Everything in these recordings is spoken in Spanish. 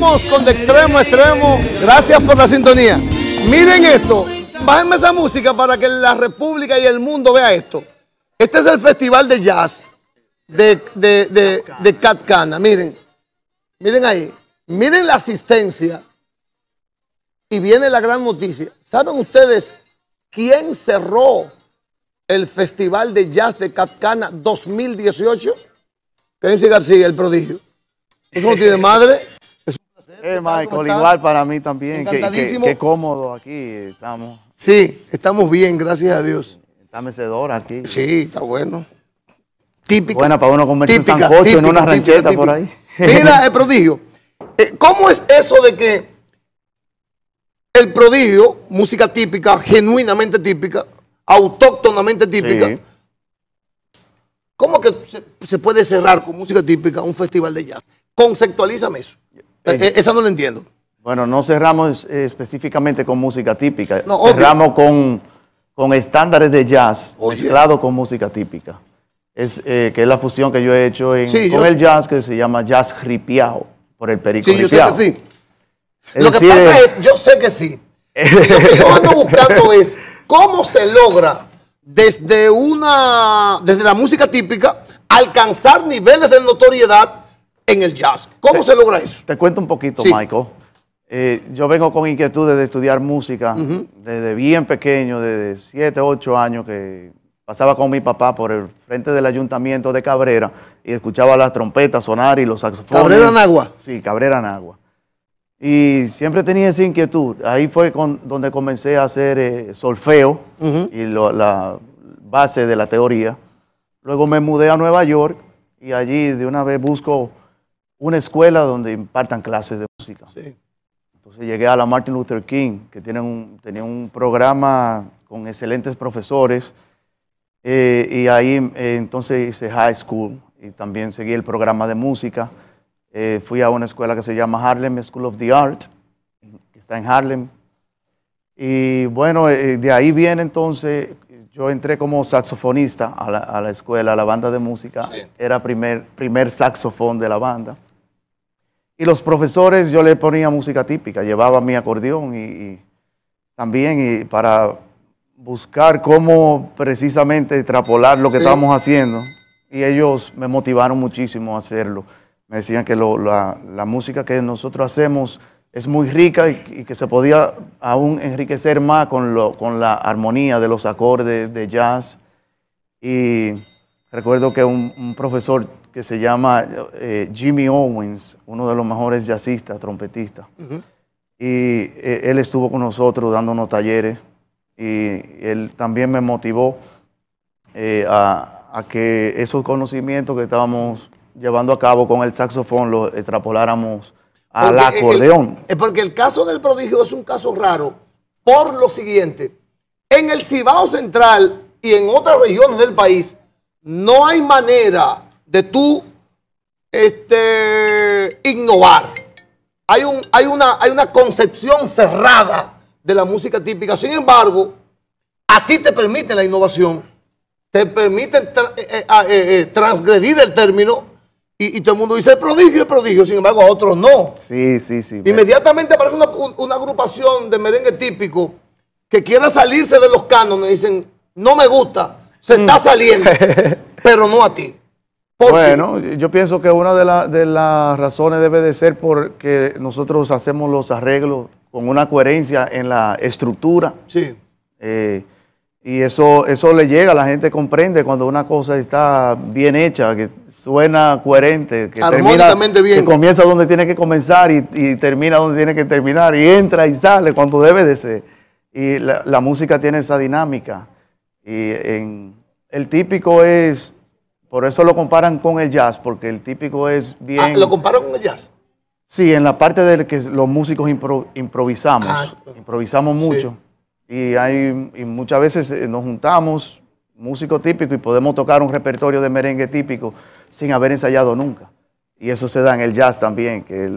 Continuamos con De Extremo a Extremo. Gracias por la sintonía. Miren esto. Bájenme esa música para que la República y el mundo vea esto. Este es el festival de jazz de Catcana. Miren. Miren ahí. Miren la asistencia. Y viene la gran noticia. ¿Saben ustedes quién cerró el Festival de Jazz de Catcana 2018? Kenzie García, El Prodigio. Eso no tiene madre. Es un placer. Michael, igual para mí también. Qué cómodo aquí estamos. Sí, estamos bien, gracias a Dios. Está mecedora aquí. Sí, está bueno. Típico. Buena para uno comerse un sancocho en una rancheta por ahí. Mira, El Prodigio. ¿Cómo es eso de que El Prodigio, música típica, genuinamente típica, autóctonamente típica? Sí. ¿Cómo que se puede cerrar con música típica un festival de jazz? Conceptualízame eso. Esa no la entiendo. Bueno, no cerramos específicamente con música típica. No, cerramos con estándares de jazz mezclado con música típica. Que es la fusión que yo he hecho con el jazz, que se llama Jazz Gripiao, por el Perico Gripiao. Sí, yo sé que sí. Lo que pasa es, yo sé que sí. Lo que yo ando buscando es cómo se logra desde la música típica alcanzar niveles de notoriedad en el jazz. ¿Cómo se logra eso? Te cuento un poquito, Michael. Yo vengo con inquietudes de estudiar música desde bien pequeño, desde 7, 8 años, que pasaba con mi papá por el frente del ayuntamiento de Cabrera y escuchaba las trompetas sonar y los saxofones. ¿Cabrera Nagua? Sí, Cabrera Nagua. Y siempre tenía esa inquietud. Ahí fue donde comencé a hacer solfeo y la base de la teoría. Luego me mudé a Nueva York y allí de una vez busco una escuela donde impartan clases de música. Sí. Entonces llegué a la Martin Luther King, que tenía un programa con excelentes profesores. Y ahí entonces hice high school y también seguí el programa de música. Fui a una escuela que se llama Harlem School of the Arts, que está en Harlem. Y bueno, de ahí viene entonces, yo entré como saxofonista a la escuela, a la banda de música. Sí. Era primer saxofón de la banda. Y los profesores, yo les ponía música típica, llevaba mi acordeón y también para buscar cómo precisamente extrapolar lo que estábamos haciendo. Y ellos me motivaron muchísimo a hacerlo. Me decían que la música que nosotros hacemos es muy rica y que se podía aún enriquecer más con la armonía de los acordes de jazz. Y recuerdo que un profesor que se llama Jimmy Owens, uno de los mejores jazzistas, trompetistas, y él estuvo con nosotros dándonos talleres y él también me motivó a que esos conocimientos que estábamos llevando a cabo con el saxofón lo extrapoláramos al acordeón. Porque el caso del Prodigio es un caso raro por lo siguiente: en el Cibao Central y en otras regiones del país no hay manera de tú innovar. Hay una concepción cerrada de la música típica. Sin embargo, a ti te permiten la innovación, te permiten transgredir el término. Y todo el mundo dice el prodigio, sin embargo a otros no. Sí, sí, sí. Inmediatamente aparece una agrupación de merengue típico que quiera salirse de los cánones, dicen, no me gusta, se está saliendo, pero no a ti. Bueno, yo pienso que una de las razones debe de ser porque nosotros hacemos los arreglos con una coherencia en la estructura. Sí. Y eso le llega, la gente comprende cuando una cosa está bien hecha, que suena coherente, que armónicamente bien, que comienza donde tiene que comenzar y termina donde tiene que terminar, y entra y sale cuando debe de ser. Y la música tiene esa dinámica. Y el típico es, por eso lo comparan con el jazz, porque el típico es bien... Ah, ¿lo comparan con el jazz? Sí, en la parte de que los músicos improvisamos, improvisamos mucho. Sí. Y muchas veces nos juntamos, músico típico, y podemos tocar un repertorio de merengue típico sin haber ensayado nunca. Y eso se da en el jazz también, que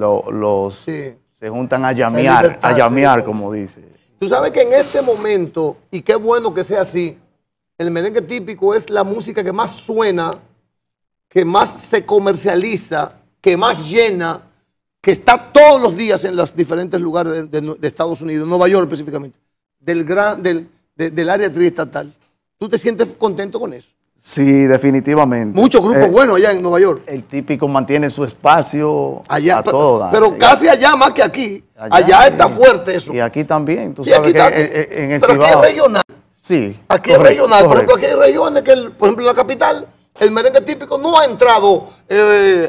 se juntan a llamear, como dice. Tú sabes que en este momento, y qué bueno que sea así, el merengue típico es la música que más suena, que más se comercializa, que más llena, que está todos los días en los diferentes lugares de Estados Unidos, Nueva York específicamente, del área triestatal. ¿Tú te sientes contento con eso? Sí, definitivamente. Muchos grupos buenos allá en Nueva York. El típico mantiene su espacio allá, a todas. Pero casi allá más que aquí. Allá está fuerte eso. Y aquí también. Tú sí, sabes aquí que en el Pero Cibao, aquí es regional. Sí. Aquí correcto, es regional. Correcto. Por ejemplo, aquí hay regiones que, por ejemplo, en la capital, el merengue típico no ha entrado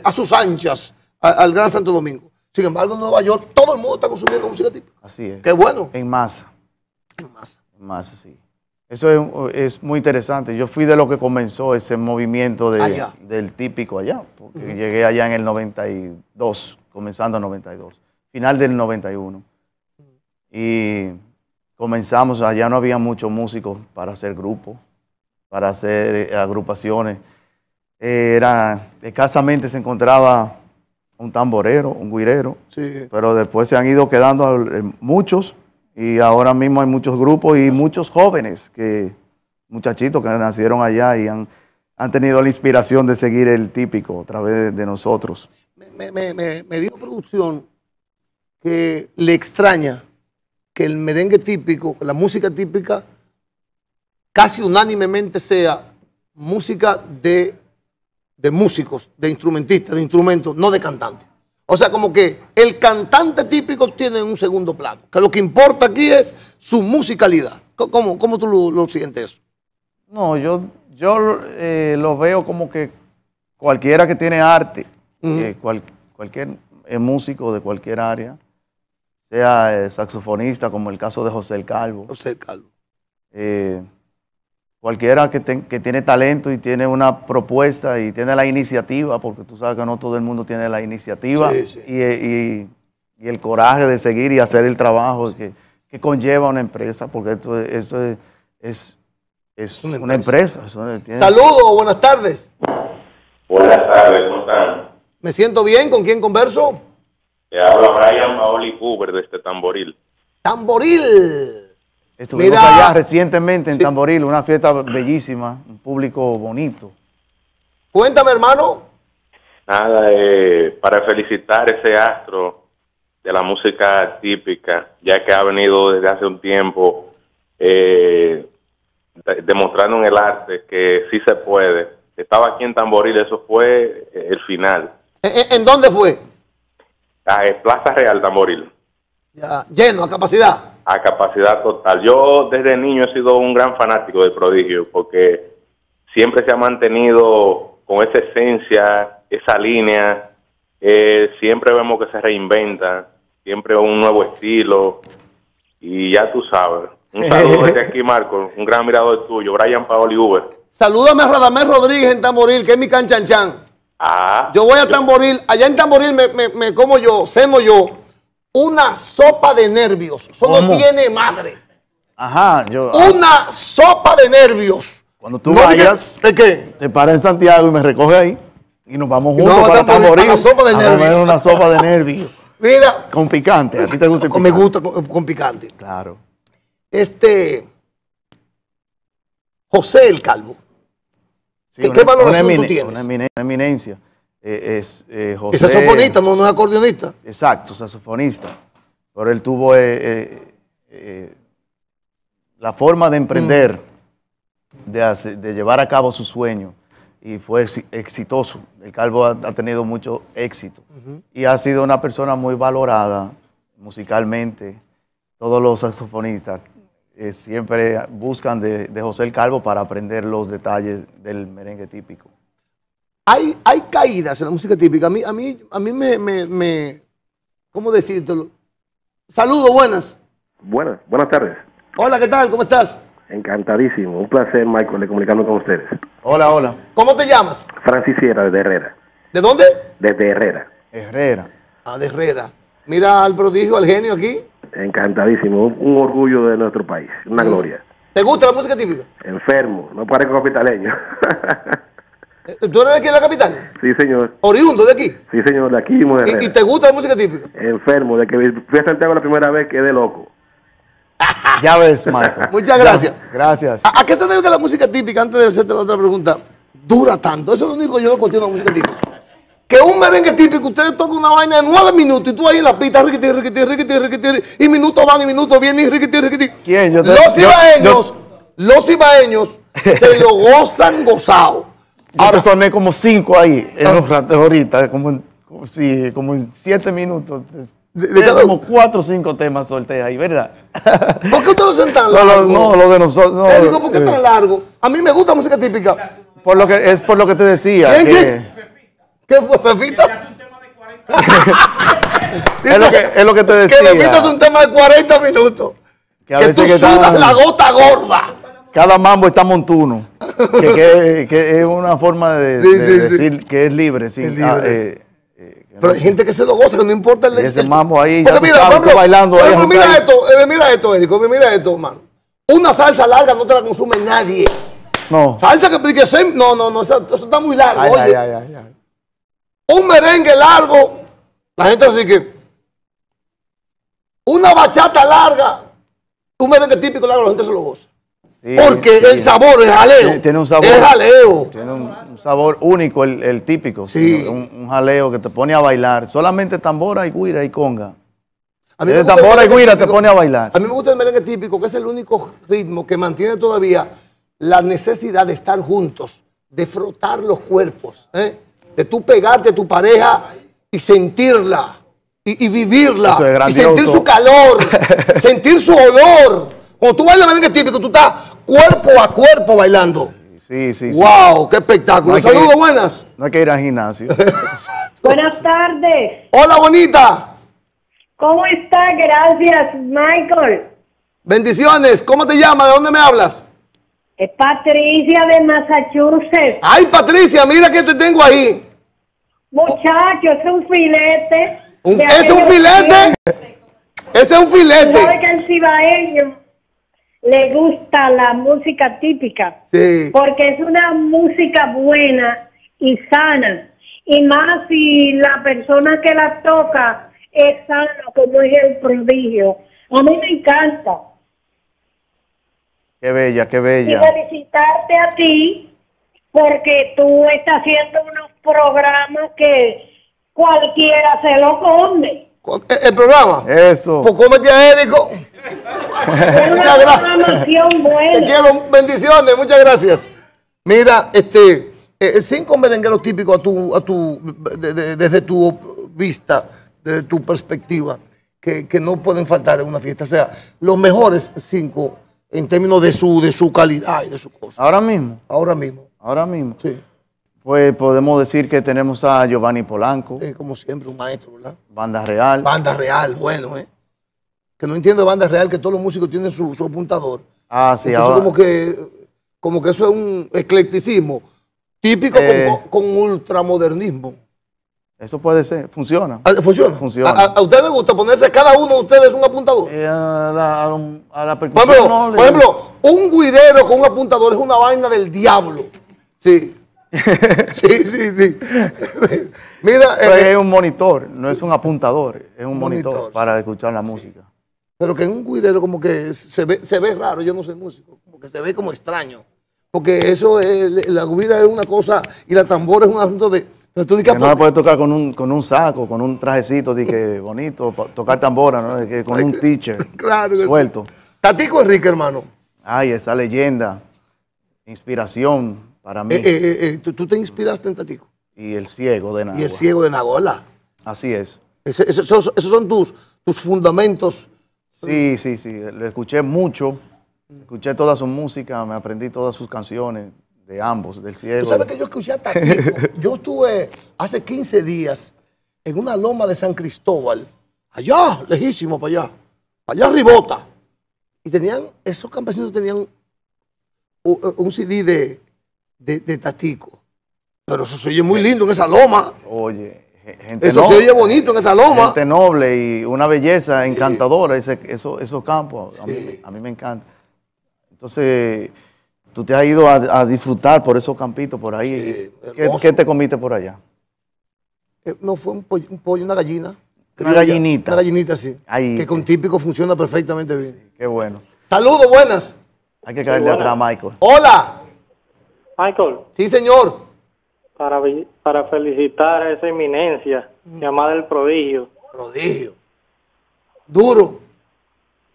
a sus anchas al Gran Santo Domingo. Sin embargo, en Nueva York todo el mundo está consumiendo música típica. Así es. Qué bueno. En masa. En masa. En masa, sí. Eso es muy interesante. Yo fui de lo que comenzó ese movimiento del típico allá, porque llegué allá en el 92, comenzando en 92, final del 91. Y comenzamos, allá no había muchos músicos para hacer grupos, para hacer agrupaciones. Escasamente se encontraba un tamborero, un güirero, sí, pero después se han ido quedando muchos. Y ahora mismo hay muchos grupos y muchos jóvenes, muchachitos que nacieron allá y han tenido la inspiración de seguir el típico a través de nosotros. Me dijo producción que le extraña que el merengue típico, la música típica, casi unánimemente sea música de músicos, de instrumentistas, de instrumentos, no de cantantes. O sea, como que el cantante típico tiene un segundo plano, que lo que importa aquí es su musicalidad. ¿Cómo tú lo sientes eso? No, yo lo veo como que cualquiera que tiene arte, cualquier músico de cualquier área, sea saxofonista, como el caso de José el Calvo. José el Calvo. Cualquiera que tiene talento y tiene una propuesta y tiene la iniciativa, porque tú sabes que no todo el mundo tiene la iniciativa, sí, sí. Y el coraje de seguir y hacer el trabajo que conlleva una empresa, porque esto es una empresa. Saludos, buenas tardes. Buenas tardes, ¿cómo están? Me siento bien, ¿con quién converso? Te habla Brian Paoli Cooper desde Tamboril. ¡Tamboril! Estuvimos allá recientemente en Tamboril, una fiesta bellísima, un público bonito. Cuéntame, hermano. Nada, para felicitar ese astro de la música típica, ya que ha venido desde hace un tiempo demostrando en el arte que sí se puede. Estaba aquí en Tamboril, eso fue el final. ¿En dónde fue? En Plaza Real, Tamboril. Ya, lleno, a capacidad. A capacidad total. Yo desde niño he sido un gran fanático del Prodigio porque siempre se ha mantenido con esa esencia, esa línea. Siempre vemos que se reinventa, siempre un nuevo estilo. Y ya tú sabes. Un saludo desde aquí, Marco, un gran admirador tuyo, Brian Paoli Uber. Salúdame a Radamés Rodríguez en Tamboril, que es mi canchanchan. Ah, yo voy a Tamboril, allá en Tamboril me como yo, ceno yo. Una sopa de nervios. Solo ¿Cómo? Tiene madre. Ajá. Una sopa de nervios. Cuando tú vayas, ¿de qué? Te paras en Santiago y me recoge ahí. Y nos vamos juntos para Tamboril. Una sopa de nervios. Una sopa de nervios. Mira. Con picante. ¿A ti te gusta el picante? Me gusta con picante. Claro. José el Calvo. Sí, ¿Qué valoración tú tienes? Una eminencia. Es saxofonista, no es acordeonista. Exacto, saxofonista. Pero él tuvo la forma de emprender, de llevar a cabo su sueño. Y fue exitoso. El Calvo ha tenido mucho éxito. Y ha sido una persona muy valorada musicalmente. Todos los saxofonistas siempre buscan de José el Calvo para aprender los detalles del merengue típico. Hay caídas en la música típica. A mí me ¿cómo decírtelo? Saludos, buenas. Buenas tardes. Hola, ¿qué tal? ¿Cómo estás? Encantadísimo. Un placer, Michael, de comunicarme con ustedes. Hola, hola. ¿Cómo te llamas? Francis Sierra, desde Herrera. ¿De dónde? Desde Herrera. Herrera. Ah, de Herrera. Mira al prodigio, al genio aquí. Encantadísimo. Un orgullo de nuestro país. Una gloria. ¿Te gusta la música típica? Enfermo. No parezco capitaleño. ¿Tú eres de aquí de la capital? Sí, señor. ¿Oriundo de aquí? Sí, señor, de aquí. ¿Y te gusta la música típica? Enfermo, de que fui a Santiago la primera vez quedé loco. Ya ves, Marco. Muchas gracias. Gracias. ¿A qué se debe que la música típica, antes de hacerte la otra pregunta, dura tanto? Eso es lo único que yo lo cuestiono a la música típica. Que un merengue típico, ustedes tocan una vaina de 9 minutos y tú ahí en la pista, riquiti, riquiti, riquiti, riquiti, y minutos van y minutos vienen y riquiti, riquiti. ¿Quién? Los ibaeños se lo gozan gozado. Ahora soné como 5 ahí, en los ratos ahorita, como 7 minutos. Como 4 o 5 temas solté ahí, ¿verdad? ¿Por qué ustedes son tan largos? No, lo de nosotros. No, digo, ¿por qué tan largo? A mí me gusta la música típica. Por lo que, es por lo que te decía. ¿Qué fue, Pepita? Es un tema de 40 es lo que te decía. Que Pepita es un tema de 40 minutos. Que, tú sudas la gota gorda. Cada mambo está montuno. Que es una forma de, decir que es libre. Sí, es libre. Pero hay gente que se lo goza, que no importa el... Ese mambo ahí, porque mira, sabes, mambo, bailando ahí. Mira esto, Érico, mira esto, hermano. Una salsa larga no te la consume nadie. No. Salsa que soy... No, eso está muy largo. Ay, oye. Ay. Un merengue largo, la gente así que... Una bachata larga, un merengue típico largo, la gente se lo goza. Sí, porque sí, el sabor es jaleo. Tiene un sabor. Es jaleo. Tiene un sabor único, el típico. Sí. Un jaleo que te pone a bailar. Solamente tambora y guira y conga. A mí me gusta tambora y guira típico, te pone a bailar. A mí me gusta el merengue típico, que es el único ritmo que mantiene todavía la necesidad de estar juntos, de frotar los cuerpos, de tú pegarte a tu pareja y sentirla, y vivirla, y sentir su calor, sentir su olor. Cuando tú bailas merengue típico, tú estás cuerpo a cuerpo bailando. Sí. ¡Wow! ¡Qué espectáculo! No ¡saludos, buenas! No hay que ir al gimnasio. Buenas tardes. Hola, bonita. ¿Cómo estás? Gracias, Michael. Bendiciones. ¿Cómo te llamas? ¿De dónde me hablas? Es Patricia de Massachusetts. ¡Ay, Patricia! Mira que te tengo ahí. Muchacho, es un filete. ¿Es un filete? Ese es un filete. ¿Sabe que el cibaeño le gusta la música típica? Sí. Porque es una música buena y sana. Y más si la persona que la toca es sana, como es El Prodigio. A mí me encanta. Qué bella, qué bella. Y felicitarte a ti, porque tú estás haciendo unos programas que cualquiera se lo come. ¿El programa? Eso. Pues cómete a Érico. Es una programación buena. Te quiero, bendiciones, muchas gracias. Mira, 5 merengueros típicos desde tu vista, desde tu perspectiva, que no pueden faltar en una fiesta. O sea, los mejores 5 en términos de su calidad y de su cosa. Ahora mismo. Sí. Pues podemos decir que tenemos a Giovanni Polanco. Como siempre, un maestro, ¿verdad? Banda real, bueno, Que no entiendo Banda Real, que todos los músicos tienen su apuntador. Ah, sí, ahora. Eso como que eso es un eclecticismo típico con ultramodernismo. Eso puede ser, funciona. ¿Funciona? ¿A usted le gusta ponerse cada uno de ustedes un apuntador? A la percusión. Por ejemplo, un guirero con un apuntador es una vaina del diablo. Sí. Sí. Mira, es un monitor, no es un apuntador, es un monitor para escuchar la música. Pero que en un guirero como que se ve raro, yo no soy músico, como que se ve como extraño. Porque eso, la guira es una cosa y la tambora es un asunto de... Que no la puedes tocar con un saco, con un trajecito de que bonito, tocar tambora, ¿no? Que con un t-shirt suelto. Tatico Enrique, hermano. Ay, esa leyenda, inspiración. Para mí. Tú te inspiraste en Tatico. Y El Ciego de Nagola. Así es. Esos son tus fundamentos. Sí. Lo escuché mucho. Escuché toda su música, me aprendí todas sus canciones de ambos, del Ciego. Tú sabes que yo escuché a Tatico. Yo estuve hace 15 días en una loma de San Cristóbal, allá, lejísimo para allá Ribota. Y tenían, esos campesinos tenían un CD de Tatico. Pero eso se oye muy lindo en esa loma. Oye, gente eso noble, se oye bonito en esa loma. Gente noble y una belleza encantadora, esos campos. A mí me encanta. Entonces, tú te has ido a disfrutar por esos campitos por ahí. ¿Qué te comiste por allá? No, fue un pollo, una gallina. Una gallinita. Una gallinita, sí. Ahí. Que con típico funciona perfectamente bien. Qué bueno. Saludos, buenas. Hay que caerle atrás, Michael. Hola. Michael. Sí, señor. para felicitar a esa eminencia llamada El Prodigio. Prodigio. Duro.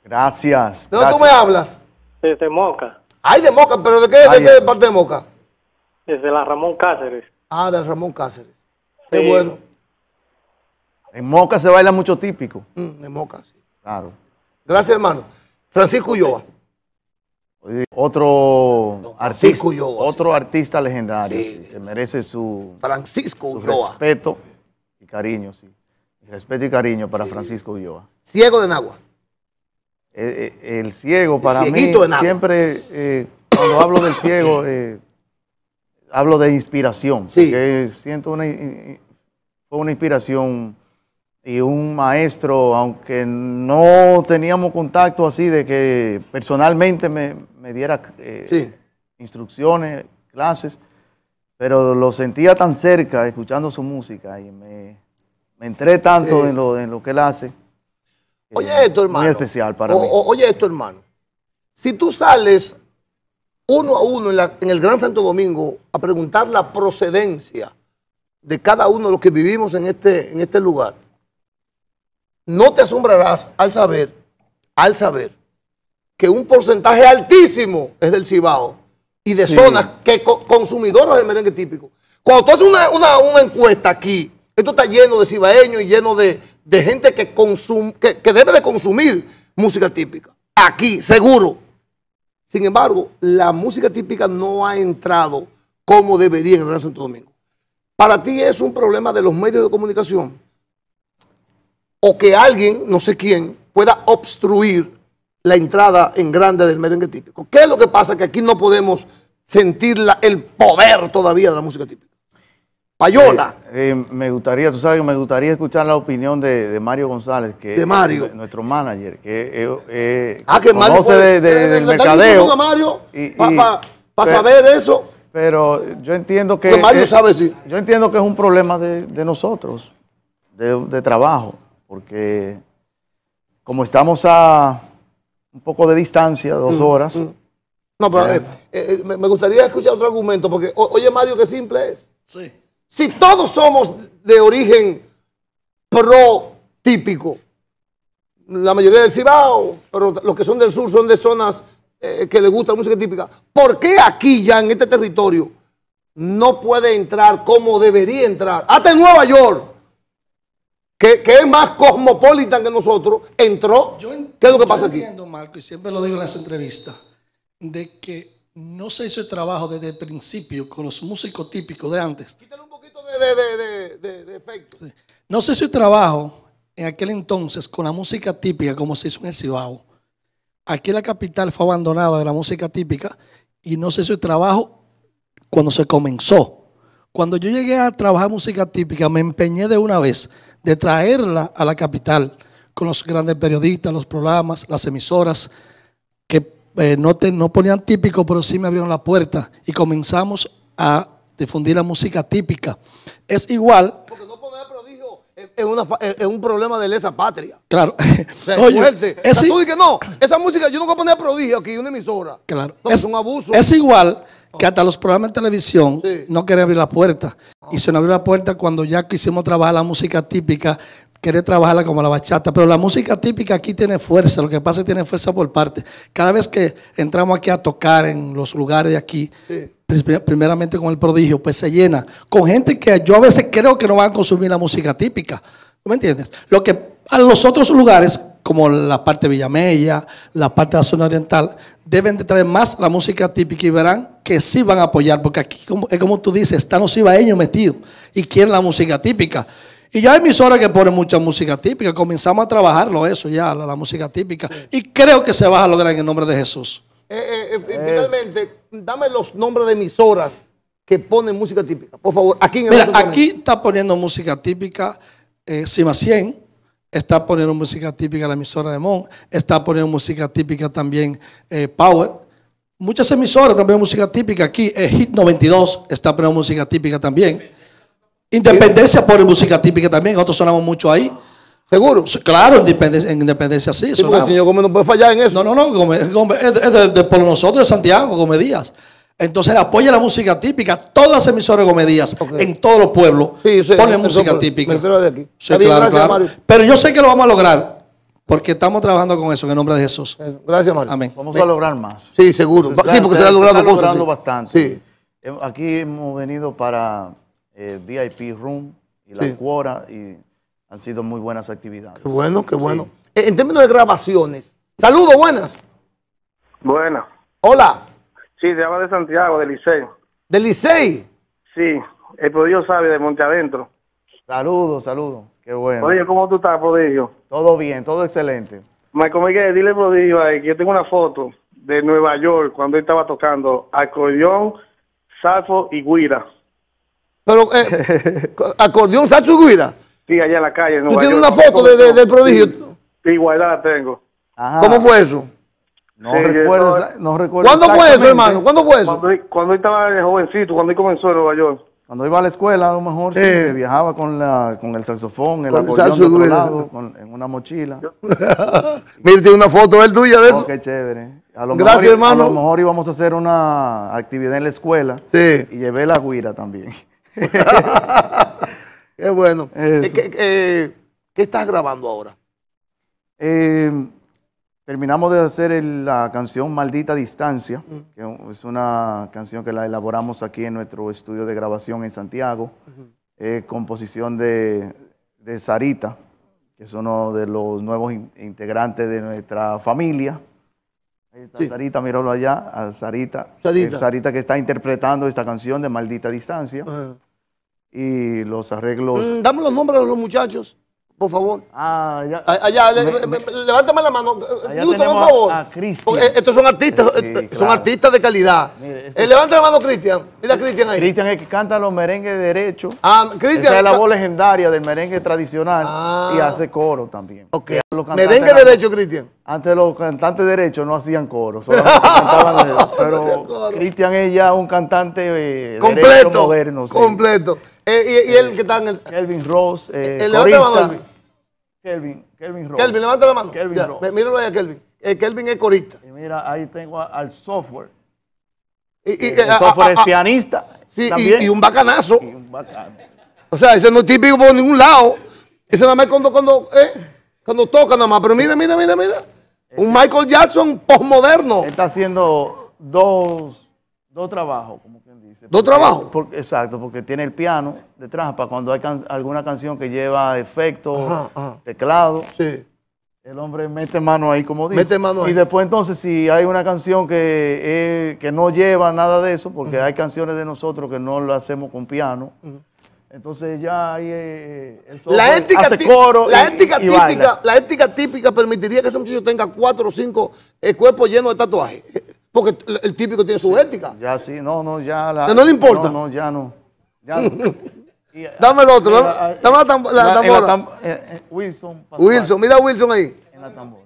Gracias. ¿De dónde tú me hablas? Desde Moca. Ay, de Moca, pero ¿de qué parte de Moca? Desde la Ramón Cáceres. Ah, de Ramón Cáceres. Qué bueno. En Moca se baila mucho típico. En Moca, sí. Claro. Gracias, hermano. Francisco Ulloa. Otro artista legendario que merece su, respeto y cariño, respeto y cariño para Francisco Ulloa. Ciego de Nagola. El ciego para mí, siempre cuando hablo del ciego, hablo de inspiración. Sí. Porque siento una inspiración y un maestro, aunque no teníamos contacto así de que personalmente me diera instrucciones, clases, pero lo sentía tan cerca escuchando su música y me entré tanto en lo que él hace. Oye esto, hermano. Muy especial para mí. Oye esto, hermano. Si tú sales uno a uno en el Gran Santo Domingo a preguntar la procedencia de cada uno de los que vivimos en este lugar, no te asombrarás al saber que un porcentaje altísimo es del Cibao y de zonas que consumidoras del merengue típico. Cuando tú haces una encuesta aquí, esto está lleno de cibaeños y lleno de gente que debe de consumir música típica. Aquí, seguro. Sin embargo, la música típica no ha entrado como debería en el Gran Santo Domingo. Para ti es un problema de los medios de comunicación. O que alguien, no sé quién, pueda obstruir la entrada en grande del merengue típico. ¿Qué es lo que pasa? Que aquí no podemos sentir el poder todavía de la música típica. Payola. Me gustaría, tú sabes, me gustaría escuchar la opinión de Mario González, que es nuestro manager, que Mario conoce del mercadeo. Mario, para saber eso. Pero yo entiendo que Mario sabe, yo entiendo que es un problema de nosotros, de trabajo, porque como estamos a un poco de distancia, 2 horas. No, pero me gustaría escuchar otro argumento, porque oye, Mario, qué simple es. Sí. Si todos somos de origen pro-típico, la mayoría del Cibao, pero los que son del sur son de zonas que les gusta la música típica, ¿por qué aquí ya en este territorio no puede entrar como debería entrar? Hasta en Nueva York, que es más cosmopolitan que nosotros, entró. ¿Qué es lo que pasa aquí? Yo entiendo, Marco, y siempre lo digo en las entrevistas, de que no se hizo el trabajo desde el principio con los músicos típicos de antes. Quítale un poquito de efecto. Sí. No se hizo el trabajo en aquel entonces con la música típica como se hizo en el Cibao. Aquí la capital fue abandonada de la música típica y no se hizo el trabajo cuando se comenzó. Cuando yo llegué a trabajar música típica, me empeñé de una vez de traerla a la capital con los grandes periodistas, los programas, las emisoras que no ponían típico, pero sí me abrieron la puerta y comenzamos a difundir la música típica. Es igual. Porque no poner Prodigio es un problema de lesa patria. Claro. O sea, oye, fuerte. Tú dices, no, esa música yo no voy a poner Prodigio aquí, una emisora. Claro. No, es un abuso. Es igual que hasta los programas de televisión no querían abrir la puerta. Y se nos abrió la puerta cuando ya quisimos trabajar la música típica, querer trabajarla como la bachata, pero la música típica aquí tiene fuerza, lo que pasa es que tiene fuerza por parte. Cada vez que entramos aquí a tocar en los lugares de aquí, primeramente con El Prodigio, pues se llena con gente que yo a veces creo que no van a consumir la música típica, ¿tú me entiendes? Lo que a los otros lugares, como la parte de Villamella, la parte de la zona oriental, deben de traer más la música típica y verán que sí van a apoyar, porque aquí, como tú dices, están los cibaeños metidos y quieren la música típica. Y ya hay emisoras que ponen mucha música típica. Comenzamos a trabajarlo eso ya, la música típica. Y creo que se va a lograr en el nombre de Jesús. Finalmente, dame los nombres de emisoras que ponen música típica, por favor. Aquí, mira, aquí está poniendo música típica Cima 100. Está poniendo música típica la emisora de Mon. Está poniendo música típica también Power. Muchas emisoras también música típica aquí. Hit 92 está poniendo música típica también. Independencia por música típica también, nosotros sonamos mucho ahí. ¿Seguro? Claro, en Independencia sí. Porque el señor Gómez no puede fallar en eso. No, Gómez es de por nosotros de Santiago, Gómez Díaz. Entonces apoya la música típica. Todas las emisoras de Gómez Díaz, okay, en todos los pueblos, sí, sí, ponen música típica. Me refiero de aquí. Sí, bien, claro, gracias, claro. Pero yo sé que lo vamos a lograr, porque estamos trabajando con eso en el nombre de Jesús. Gracias, Mario. Amén. Vamos a lograr más. Sí, seguro. Pues, sí, porque se ha logrado cosas. Se está logrando bastante. Sí. Aquí hemos venido para VIP Room y la Cuora, y han sido muy buenas actividades. Qué bueno, qué bueno. Sí. En términos de grabaciones, saludos, buenas. Buenas. Hola. Sí, se llama de Santiago, de Licey. ¿De Licey? Sí, el Prodigio sabe, de Monte Adentro. Saludos, saludos. Qué bueno. Prodigio, ¿cómo tú estás, Prodigio? Todo bien, todo excelente. Michael Miguel, dile, Prodigio, ahí, que yo tengo una foto de Nueva York cuando él estaba tocando acordeón, saxo y guira. Pero, ¿acordeón, saxo y guira? Sí, allá en la calle. En Nueva York. ¿Tú tienes una foto del Prodigio? Sí, igualdad la tengo. Ajá. ¿Cómo fue eso? No, sí, recuerdo, no recuerdo. ¿Cuándo fue eso, hermano? ¿Cuándo fue eso? Cuando estaba jovencito, cuando él comenzó en Nueva York. Cuando iba a la escuela, a lo mejor sí, viajaba con el saxofón, el acordeón de otro lado, en una mochila. Mira, tiene una foto él tuya de eso. Qué chévere. Gracias, hermano. A lo mejor íbamos a hacer una actividad en la escuela. Sí. Y llevé la guira también. Qué bueno. ¿Qué estás grabando ahora? Terminamos de hacer la canción Maldita Distancia, que es una canción que la elaboramos aquí en nuestro estudio de grabación en Santiago, composición de Sarita, que es uno de los nuevos integrantes de nuestra familia. Ahí está, sí. Sarita, míralo allá, a Sarita. Sarita. Sarita que está interpretando esta canción de Maldita Distancia. Y los arreglos... dame los nombres de los muchachos, por favor. Levántame la mano. Luto, por favor. A Cristian. Estos son artistas, sí, claro, son artistas de calidad. Levanta la mano, Cristian. Mira a Cristian ahí. Cristian es el que canta los merengues derechos. Ah, Cristian. Esa es la voz legendaria del merengue tradicional, y hace coro también. Okay. Merengue derecho, Cristian. Antes los cantantes derechos no hacían coro, solamente cantaban derecho. Pero Cristian es ya un cantante completo, moderno. Sí. Completo. Y el que está en el... Kelvin Ross, corista. Kelvin Ross. Kelvin, levanta la mano. Kelvin Ross. Míralo ahí a Kelvin. Kelvin es corista. Y mira, ahí tengo al software. El software es pianista. Sí, y un bacanazo. Y un bacano. O sea, ese no es típico por ningún lado. Ese nada más cuando toca nada más. Pero mira, mira, mira, mira. Un Michael Jackson postmoderno. Está haciendo dos trabajos, como quien dice. ¿Dos trabajos? Exacto, porque tiene el piano detrás para cuando hay alguna canción que lleva efectos, teclado. Sí. El hombre mete mano ahí, como dice. Mete mano ahí. Y después entonces, si hay una canción que no lleva nada de eso, porque hay canciones de nosotros que no lo hacemos con piano, entonces ya hay... la ética hace coro la ética típica permitiría que ese muchacho tenga 4 o 5 cuerpos llenos de tatuajes. Porque el típico tiene su ética. Ya sí, ya la... No le importa. No, ya no. Ya no. Y, dame el otro, dame la tambora. Wilson. Pascual. Wilson, mira a Wilson ahí. En la tambora.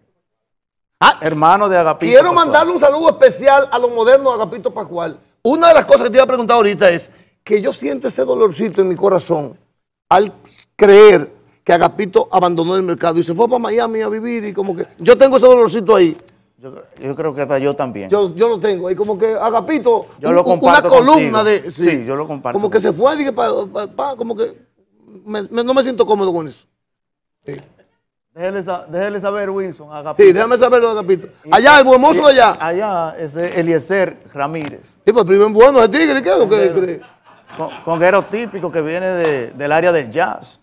Hermano de Agapito. Quiero mandarle un saludo especial a los modernos Agapito Pascual. Una de las cosas que te iba a preguntar ahorita es que yo siento ese dolorcito en mi corazón al creer que Agapito abandonó el mercado y se fue para Miami a vivir y como que... Yo tengo ese dolorcito ahí. Yo creo que hasta yo también. Yo lo tengo. Ahí como que Agapito, yo lo comparto una columna contigo. Sí, yo lo comparto. Como que se fue, dije, como que no me siento cómodo con eso. Sí. Déjele saber, Wilson, Agapito. Sí, déjame saberlo, Agapito. Allá, el buen mozo allá. Allá, ese Eliezer Ramírez. Sí, pues primero bueno, es tigre, ¿qué es lo que cree? Conguero típico que viene del área del jazz.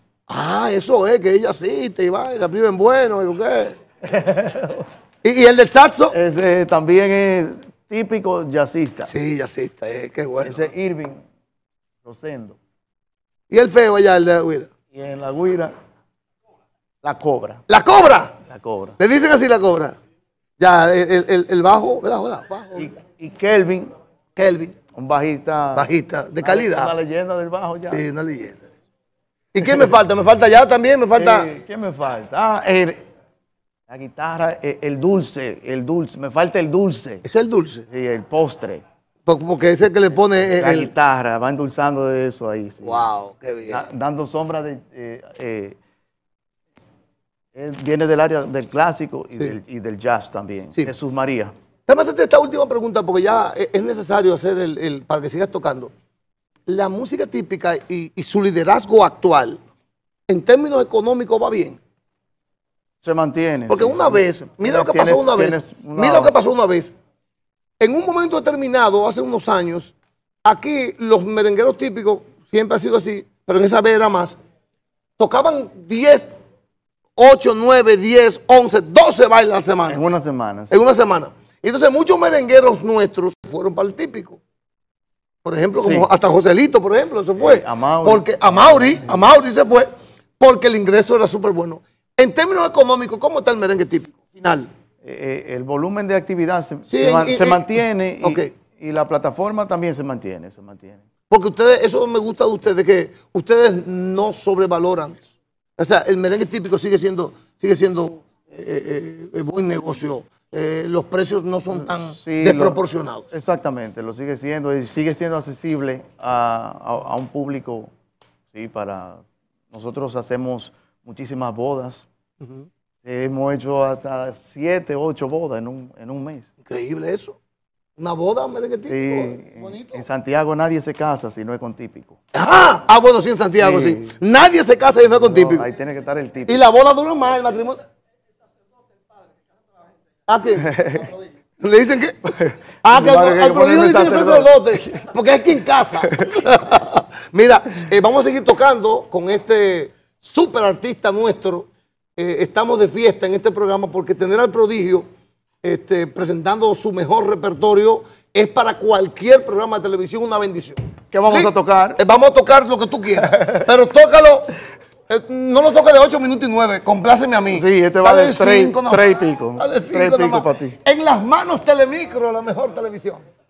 Eso es, que ella asiste y baila, primen bueno, ¿y qué? ¿Y el del saxo? Ese también es típico jazzista. Sí, jazzista, qué bueno. Ese es Irving Rosendo. ¿Y el feo allá, el de la guira? Y en la guira, la cobra. ¿La cobra? La cobra. ¿Le dicen así la cobra? Ya, el bajo, ¿verdad? Bajo. Y Kelvin. Kelvin. Un bajista. Bajista, de calidad. Una leyenda del bajo ya. Sí, una leyenda. ¿Y qué me falta? ¿Me falta ya también? ¿Me falta? ¿Qué me falta? La guitarra, el dulce, me falta el dulce. ¿Es el dulce? Sí, el postre. Porque es el que le pone... La guitarra, va endulzando de eso ahí. Sí. Wow, qué bien. Dando sombra de... él viene del área del clásico y del jazz también. Sí. Jesús María. Déjame hacerte esta última pregunta porque ya es necesario hacer para que sigas tocando. La música típica y su liderazgo actual, en términos económicos, va bien. Se mantiene. Porque sí, una vez, mira lo que pasó una vez, mira lo que pasó una vez. En un momento determinado, hace unos años, aquí los merengueros típicos, siempre ha sido así, pero en esa vez era más, tocaban 10, 8, 9, 10, 11, 12 bailes a la semana. En una semana. Sí. En una semana. Entonces muchos merengueros nuestros fueron para el típico. Por ejemplo, como sí, hasta Joselito, por ejemplo, se fue. A Mauri se fue porque el ingreso era súper bueno. En términos económicos, ¿cómo está el merengue típico? Final. El volumen de actividad se mantiene okay, y la plataforma también se mantiene. Porque ustedes, eso me gusta de ustedes, que ustedes no sobrevaloran eso. O sea, el merengue típico sigue siendo buen negocio. Los precios no son tan desproporcionados. Exactamente, lo sigue siendo. Y sigue siendo accesible a un público. ¿Sí? Nosotros hacemos muchísimas bodas. Uh-huh. Hemos hecho hasta 7, 8 bodas en un mes. Increíble eso. Una boda, merengue típico. Sí, bonito. En Santiago nadie se casa si no es con típico. ¡Ah! Ah, bueno, sí, en Santiago, sí. Nadie se casa si no es con típico. Ahí tiene que estar el típico. Y la boda dura más, el matrimonio. ¿A qué? ¿Le dicen qué? Ah, que al prodigio le dicen sacerdote, porque es quien casa. Mira, vamos a seguir tocando con este súper artista nuestro. Estamos de fiesta en este programa porque tener al prodigio presentando su mejor repertorio es para cualquier programa de televisión una bendición. ¿Qué vamos a tocar? Vamos a tocar lo que tú quieras, pero tócalo. No lo toques de 8 minutos y 9, compláceme a mí. Sí, este va de 3 y pico. 3 y pico para ti. En las manos Telemicro, la mejor televisión.